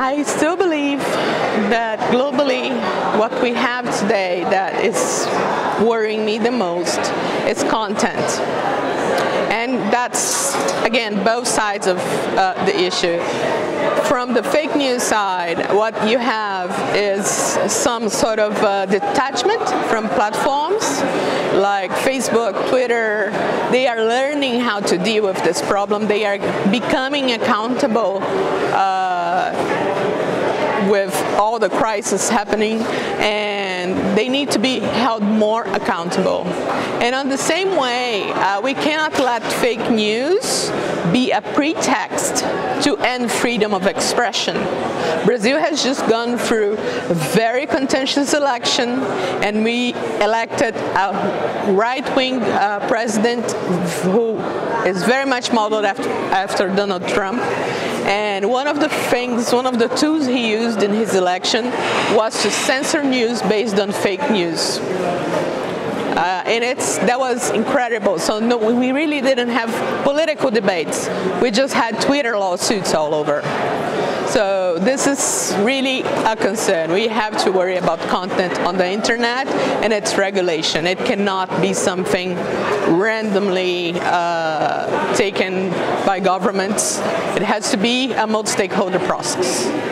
I still believe that globally what we have today that is worrying me the most is content. And that's, again, both sides of the issue. From the fake news side, what you have is some sort of detachment from platforms like Facebook, Twitter. They are learning how to deal with this problem. They are becoming accountable with all the crisis happening, and they need to be held more accountable. And on the same way, we cannot let fake news be a pretext to end freedom of expression. Brazil has just gone through a very contentious election, and we elected a right-wing president who is very much modeled after Donald Trump. And one of the tools he used in his election was to censor news based on fake news. And that was incredible. So no, we really didn't have political debates. We just had Twitter lawsuits all over. So this is really a concern. We have to worry about content on the internet and its regulation. It cannot be something randomly taken by governments. It has to be a multi-stakeholder process.